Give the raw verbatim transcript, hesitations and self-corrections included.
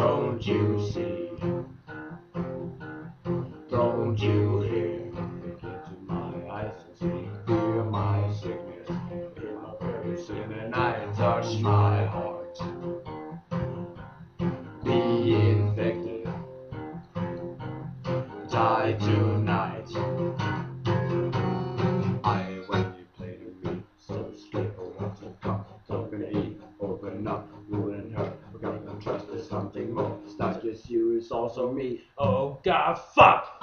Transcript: Don't you see? Don't you hear? Look into my eyes and see. Fear my sickness, fear my very sin, and I touch my heart. Be infected, die tonight. I, when you play to me, so skillful not to come. Don't gonna eat, open up, wouldn't hurt. We're gonna trust in something more. It's not just you, it's also me. Oh God, fuck!